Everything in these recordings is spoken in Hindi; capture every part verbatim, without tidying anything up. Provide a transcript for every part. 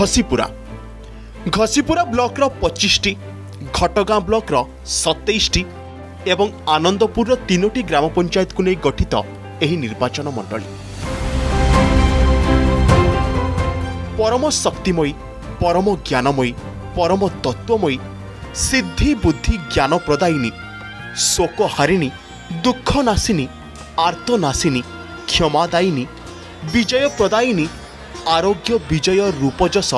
घसीपुरा घसीपुरा ब्लॉक रो पच्चीस टी घटगां ब्लॉक रो सत्ताईस टी एवं आनंदपुर रो तीनोटी ग्राम पंचायत को नहीं गठित एही निर्वाचन मंडली परम शक्तिमयी परम ज्ञानमयी परम तत्वमयी सिद्धि बुद्धि ज्ञान प्रदायिनी शोक हारिणी दुख नाशिनी आर्तनाशिनी क्षमादायिनी विजय प्रदायिनी आरोग्य विजय रूपजस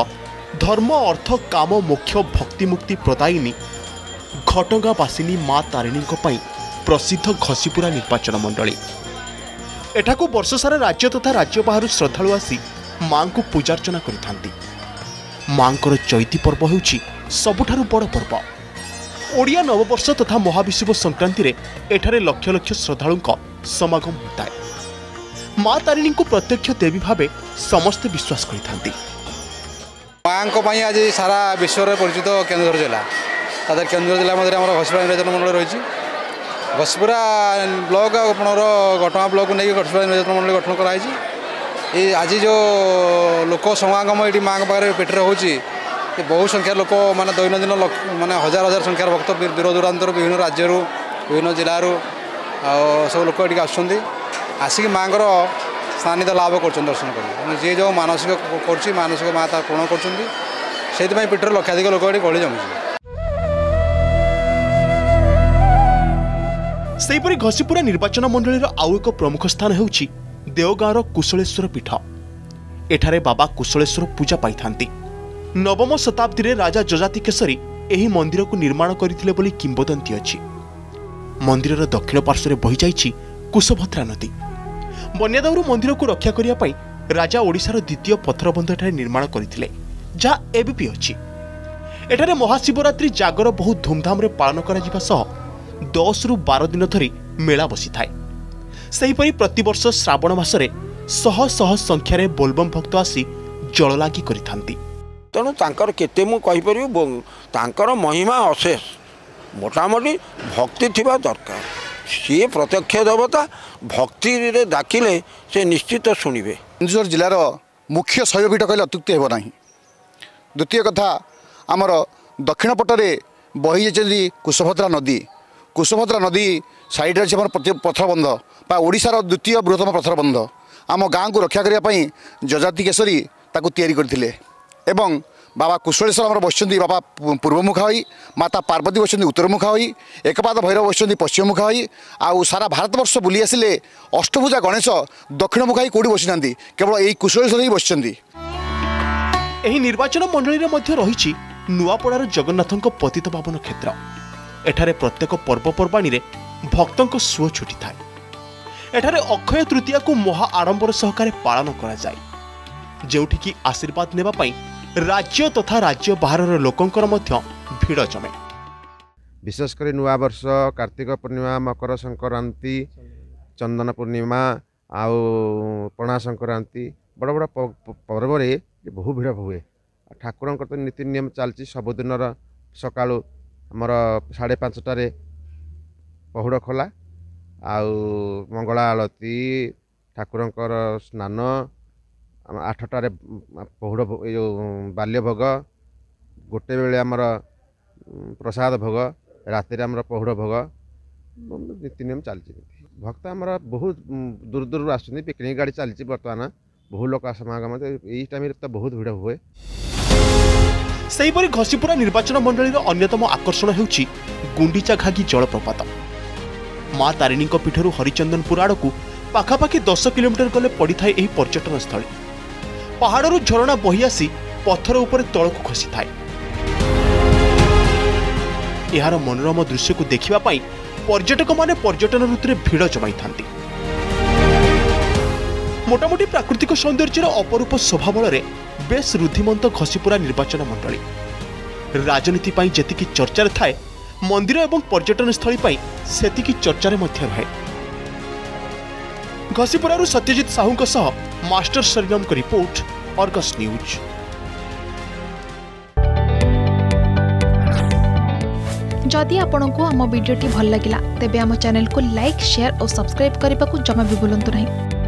धर्म अर्थ काम मोक्ष भक्तिमुक्ति प्रदायिनी घटगांवासिनी माँ तारिणी प्रसिद्ध घसीपुरा निर्वाचन मंडली। एठाकु वर्ष सारा राज्य तथा राज्य बाहर श्रद्धालु आसी माँ को पूजार्चना करिथांती। माँकर चैती पर्व हेउछि सबुठारु बड़ पर्व। ओडिया नववर्ष तथा महाविषुव संक्रांति रे एठारे लक्ष लक्ष श्रद्धालुंका समागम होता है। माँ तारिणी को प्रत्यक्ष देवी भाव समस्ते विश्वास करिथांती। माँको पई आज सारा विश्व रे परिचित केंद्र जिला तादर केंद्र जिला मध्ये हमर घसीपुरा निर्वाचन मंडल रहिछि। घसीपुरा ब्लॉक आपनरो घटना ब्लॉक नै घसीपुरा निर्वाचन मंडल गठन कराइ छि। ए आज जो लोक समागम एटी माँ पाखे पेटर होछि बहु संख्यार लोक माने दैनन्दिन माने हजार हजार संख्यार भक्त दूर दूरांतर विभिन्न राज्य विभिन्न जिलार सब लोक ये आसुँच आसिक माँ को स्थानित लाभ कर दर्शन कर जी जो मानसिक कर मानसिक माँ तार पूर्ण कर पीठर लक्षाधिक लोक ये गली जमुपरि। घसीपुरा निर्वाचन मंडल आउ एक प्रमुख स्थान होउछि देवगाँवर कुशलेश्वर पीठ। एठारे बाबा कुशलेश्वर पूजा पाइथांती। नवम शताब्दी रे राजा जजाति केसरी एही मंदिर को निर्माण करथिले बोली किंवदंती अछि। मंदिर रो दक्षिण पार्श्व रे बहि जाइछि कुशभद्रा नदी। बन्यादाउरु मंदिर को रक्षा करिया पई राजा ओडिसा रो द्वितीय पत्थरबंध एठारे निर्माण करथिले जा एबीपी अछि। एठारे महाशिवरात्रि जागर बहुत धूमधाम रे पालन करा जिबा सह दस रु बारह दिन धरि मेला बसि थाए। सेहि परि प्रतिवर्ष श्रावण मास रे शह शह संख्या रे बोलबम भक्त आसी जल लागि करिथांती। तेणु तांकर केते मु कहि परियो तांकर महिमा अशेष मोटामोटी भक्ति थिबा दरकार। सी प्रत्यक्ष देवता भक्ति रे डाकिले से निश्चित सुनिबे। केन्दुर जिलार मुख्य शैवपीठ कहले अत्युक्ति हेबो नाही। द्वितीय कथा आमर दक्षिण पटरे बहि जैछि कुशभद्रा नदी। कुशभद्रा नदी साइड रे हमर पत्थरबंध बा ओडिसा रो द्वितीय बृहत्तम पत्थरबंध आम गाँव को रक्षा करिया पई जजाति केसरी ताकू तयारी करथिले। एवं बाबा कुशलेश्वर आमर बसचंदी बाबा पूर्वमुखा होई माता पार्वती बसचंदी उत्तरमुखा होई एकपाद भैरव बसचंदी पश्चिममुखा होई आउ सारा भारतवर्ष बुली आसिले अष्टभुजा गणेश दक्षिणमुखा ही कोडी बसिनांदी केवल एही कुशलेश्वर ही बसचंदी। एही निर्वाचन मंडली रे मध्ये रहिछि नुआपड़ार जगन्नाथक पतित पावन क्षेत्र। एठारे प्रत्येक पर्वपर्वाणी रे भक्तक सुअ छुटी थाए। एठारे अक्षय तृतीया को महा आडंबर सहकारे पालन करा जाय जेउठी की आशीर्वाद नेबा पई राज्य तथा राज्य बाहर लोकंकर मध्य भीड़ जमे। विशेषकर नुआ वर्ष कार्तिक पूर्णिमा मकर संक्रांति चंदन पूर्णिमा आउ पणा संक्रांति बड़ बड़ पर्व बहु भीड़ हुए। ठाकुर तो नीति नियम चलती सबुदिन सका आमर साढ़े पांचटार पहुड़ खोला आउ मंगला आलती ठाकुर स्नान आठटार पहुड़ जो बाल्य भोग गोटे बेले आमर प्रसाद भोग राति पहुड़ भोग नीति नियम चलती। भक्त आमर बहुत दूर दूर आसुँच पिकनिक गाड़ी चलती बर्तमान बहु लोक समागम यही टाइम तो बहुत भिड़ हुए। सेहीपरि घसीपुरा निर्वाचन मंडल अन्यतम आकर्षण हेउछि गुंडीचा घागी जलप्रपात। माँ तारिणी पीठर हरिचंदनपुर आड़ को पाखापाखि दस किलोमीटर गले पड़ी थाए। यह पर्यटन स्थल पहाड़रू झरणा बही आसी पथर उपर तलकू खसी थाए। यार मनोरम दृश्य को देखिबा पई पर्यटक माने पर्यटन ऋतुरे भीड़ जमाई थांती। मोटामोटी प्राकृतिक सौंदर्यर अपरूप शोभा बलरे बेस रुद्धिमंत घसीपुरा निर्वाचन मंडली राजनीति पई जेतिकी चर्चा थाए मंदिर एवं पर्यटन स्थली पई सेतिकी चर्चा मध्ये रहे। घसीपुरारू सत्यजित साहू के सह मास्टर सरगम की रिपोर्ट अर्गस न्यूज। जदि आपंक आम भिडी भल लगा तेब आम चैनल को लाइक शेयर और सब्सक्राइब करने को जमा भी भूलु नहीं।